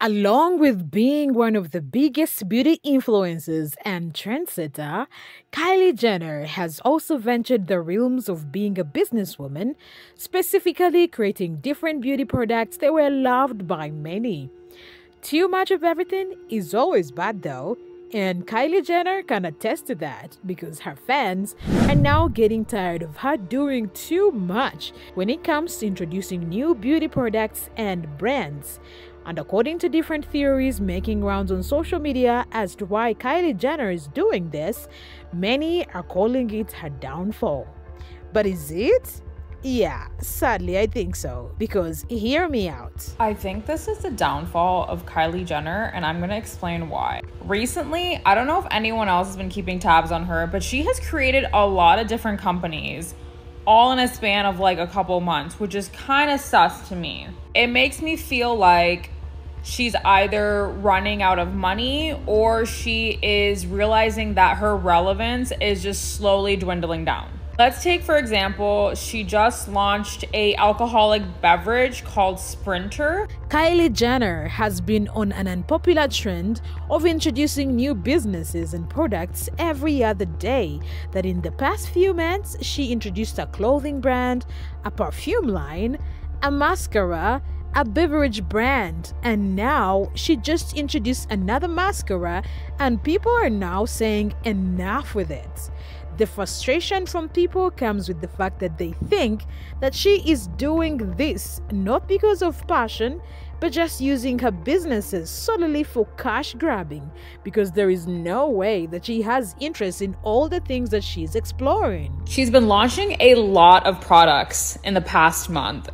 Along with being one of the biggest beauty influencers and trendsetter, Kylie Jenner has also ventured the realms of being a businesswoman, specifically creating different beauty products that were loved by many. Too much of everything is always bad though, and Kylie Jenner can attest to that because her fans are now getting tired of her doing too much when it comes to introducing new beauty products and brands. And according to different theories making rounds on social media as to why Kylie Jenner is doing this, many are calling it her downfall. But is it? Yeah, sadly I think so, because hear me out. I think this is the downfall of Kylie Jenner, and I'm gonna explain why. Recently, I don't know if anyone else has been keeping tabs on her, but she has created a lot of different companies, all in a span of like a couple months, which is kind of sus to me. It makes me feel like she's either running out of money or she is realizing that her relevance is just slowly dwindling down. Let's take, for example, she just launched an alcoholic beverage called Sprinter. Kylie Jenner has been on an unpopular trend of introducing new businesses and products every other day, that in the past few months, she introduced a clothing brand, a perfume line, a mascara, a beverage brand, and now she just introduced another mascara, and people are now saying enough with it. The frustration from people comes with the fact that they think that she is doing this not because of passion, but just using her businesses solely for cash grabbing, because there is no way that she has interest in all the things that she's exploring. She's been launching a lot of products in the past month.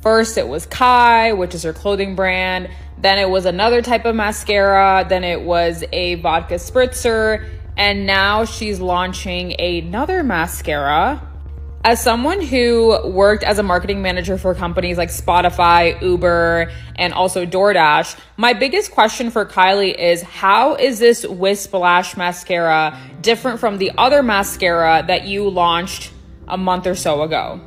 First, it was Kai, which is her clothing brand. Then it was another type of mascara. Then it was a vodka spritzer. And now she's launching another mascara. As someone who worked as a marketing manager for companies like Spotify, Uber, and also DoorDash, my biggest question for Kylie is, how is this Wisp Lash Mascara different from the other mascara that you launched a month or so ago?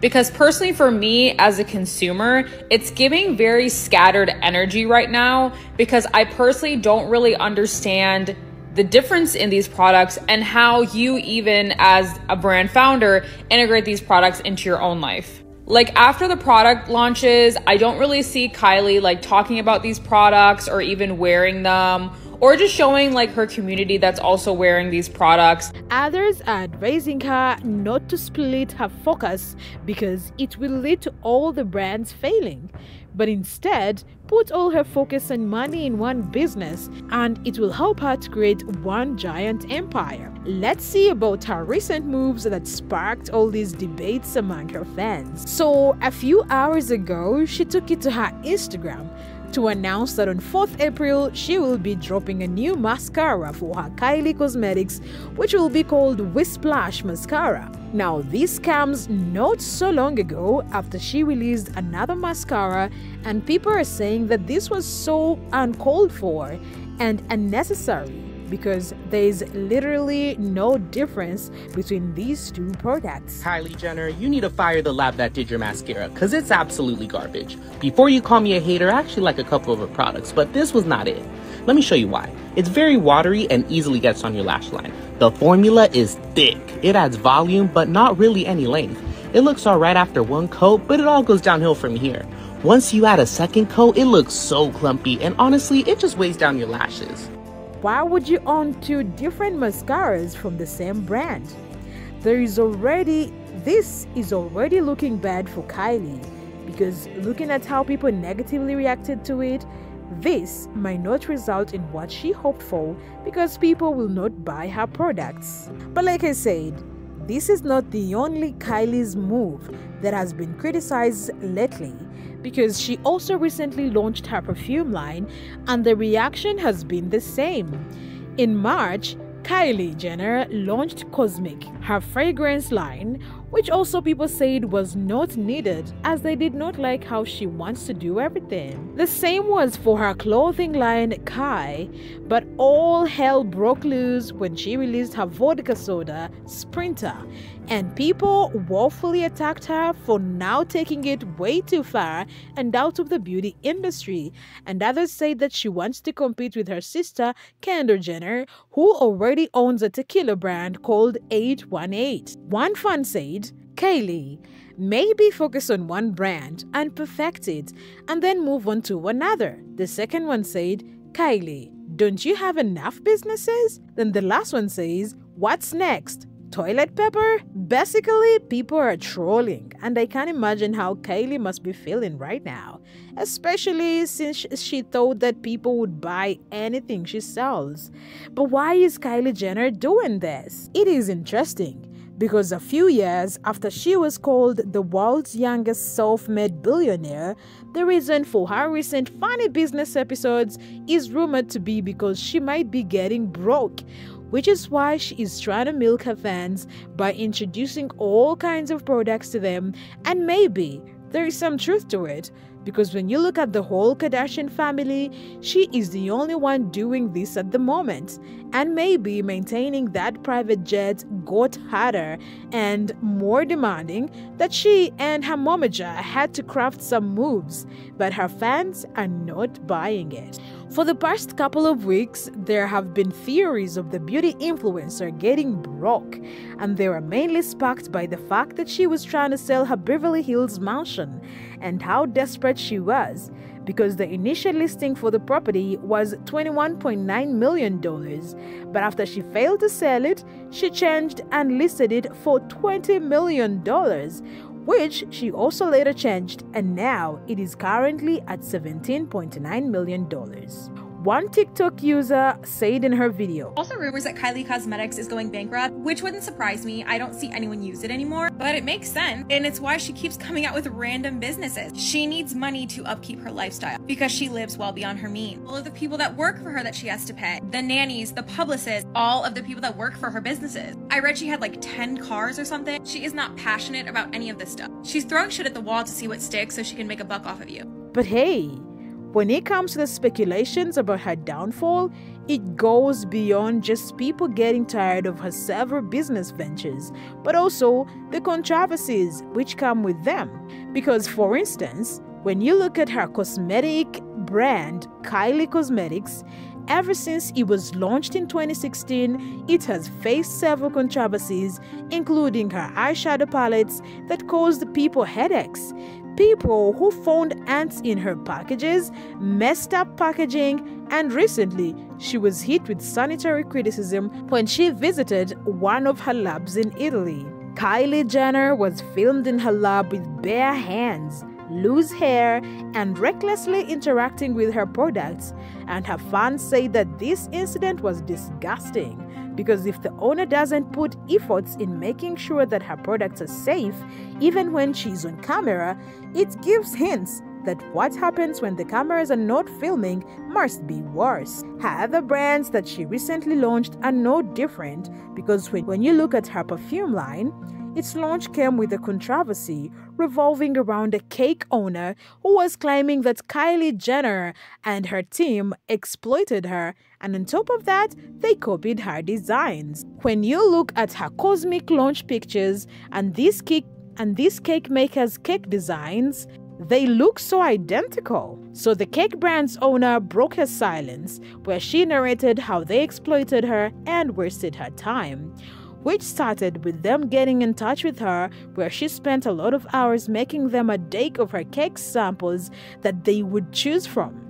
Because personally for me as a consumer, it's giving very scattered energy right now, because I personally don't really understand the difference in these products and how you, even as a brand founder, integrate these products into your own life. Like, after the product launches, I don't really see Kylie like talking about these products or even wearing them, or just showing like her community that's also wearing these products. Others are advising her not to split her focus because it will lead to all the brands failing, but instead put all her focus and money in one business, and it will help her to create one giant empire. Let's see about her recent moves that sparked all these debates among her fans. So a few hours ago, she took it to her Instagram to announce that on 4th April, she will be dropping a new mascara for her Kylie Cosmetics, which will be called Wisp Lash Mascara. Now, this comes not so long ago after she released another mascara, and people are saying that this was so uncalled for and unnecessary, because there is literally no difference between these two products. Kylie Jenner, you need to fire the lab that did your mascara, because it's absolutely garbage. Before you call me a hater, I actually like a couple of her products, but this was not it. Let me show you why. It's very watery and easily gets on your lash line. The formula is thick. It adds volume, but not really any length. It looks all right after one coat, but it all goes downhill from here. Once you add a second coat, it looks so clumpy, and honestly, it just weighs down your lashes. Why would you own two different mascaras from the same brand? This is already looking bad for Kylie, because looking at how people negatively reacted to it, this might not result in what she hoped for, because people will not buy her products. But like I said, this is not the only Kylie's move that has been criticized lately, because she also recently launched her perfume line, and the reaction has been the same. In March, Kylie Jenner launched Cosmic, her fragrance line, which also people said was not needed as they did not like how she wants to do everything. The same was for her clothing line Kai, but all hell broke loose when she released her vodka soda Sprinter, and people woefully attacked her for now taking it way too far and out of the beauty industry, and others say that she wants to compete with her sister Kendall Jenner, who already owns a tequila brand called 818. One fan said, "Kylie, maybe focus on one brand and perfect it and then move on to another." The second one said, "Kylie, don't you have enough businesses?" Then the last one says, "What's next? Toilet paper?" Basically, people are trolling, and I can't imagine how Kylie must be feeling right now, especially since she thought that people would buy anything she sells. But why is Kylie Jenner doing this? It is interesting, because a few years after she was called the world's youngest self-made billionaire, the reason for her recent funny business episodes is rumored to be because she might be getting broke, which is why she is trying to milk her fans by introducing all kinds of products to them. And maybe there is some truth to it, because when you look at the whole Kardashian family, she is the only one doing this at the moment, and maybe maintaining that private jet got harder and more demanding that she and her momager had to craft some moves, but her fans are not buying it. For the past couple of weeks, there have been theories of the beauty influencer getting broke, and they were mainly sparked by the fact that she was trying to sell her Beverly Hills mansion and how desperate she was, because the initial listing for the property was $21.9 million, but after she failed to sell it, she changed and listed it for $20 million, which she also later changed, and now it is currently at $17.9 million. One TikTok user said in her video, "Also rumors that Kylie Cosmetics is going bankrupt, which wouldn't surprise me. I don't see anyone use it anymore, but it makes sense, and it's why she keeps coming out with random businesses. She needs money to upkeep her lifestyle because she lives well beyond her means. All of the people that work for her that she has to pay, the nannies, the publicists, all of the people that work for her businesses. I read she had like 10 cars or something. She is not passionate about any of this stuff. She's throwing shit at the wall to see what sticks so she can make a buck off of you." But hey, when it comes to the speculations about her downfall, it goes beyond just people getting tired of her several business ventures, but also the controversies which come with them. Because for instance, when you look at her cosmetic brand, Kylie Cosmetics, ever since it was launched in 2016, it has faced several controversies, including her eyeshadow palettes that caused people headaches, people who found ants in her packages, messed up packaging, and recently she was hit with sanitary criticism when she visited one of her labs in Italy. Kylie Jenner was filmed in her lab with bare hands, loose hair, and recklessly interacting with her products, and her fans say that this incident was disgusting, because if the owner doesn't put efforts in making sure that her products are safe, even when she's on camera, it gives hints that what happens when the cameras are not filming must be worse. Her other brands that she recently launched are no different, because when you look at her perfume line, its launch came with a controversy revolving around a cake owner who was claiming that Kylie Jenner and her team exploited her, and on top of that, they copied her designs. When you look at her Cosmic launch pictures and these cake maker's cake designs, they look so identical. So the cake brand's owner broke her silence, where she narrated how they exploited her and wasted her time, which started with them getting in touch with her, where she spent a lot of hours making them a deck of her cake samples that they would choose from.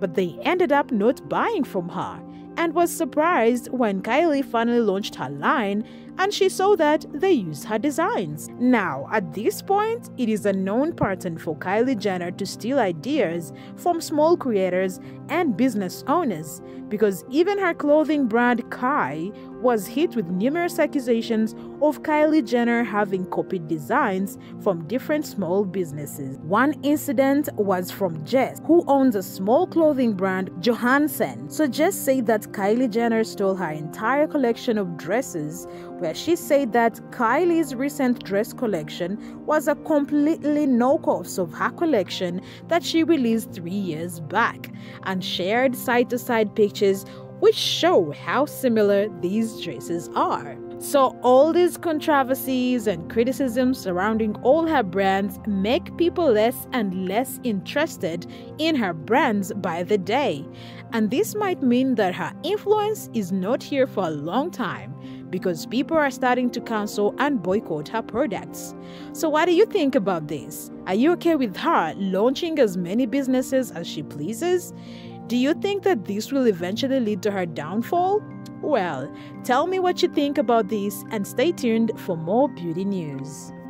But they ended up not buying from her, and was surprised when Kylie finally launched her line and she saw that they used her designs. Now, at this point, it is a known pattern for Kylie Jenner to steal ideas from small creators and business owners, because even her clothing brand Kai was hit with numerous accusations of Kylie Jenner having copied designs from different small businesses. One incident was from Jess, who owns a small clothing brand, Johansson. So Jess said that Kylie Jenner stole her entire collection of dresses, where she said that Kylie's recent dress collection was a completely knockoff of her collection that she released 3 years back, and shared side-to-side pictures which show how similar these dresses are. So all these controversies and criticisms surrounding all her brands make people less and less interested in her brands by the day. And this might mean that her influence is not here for a long time, because people are starting to cancel and boycott her products. So what do you think about this? Are you okay with her launching as many businesses as she pleases? Do you think that this will eventually lead to her downfall? Well, tell me what you think about this and stay tuned for more beauty news.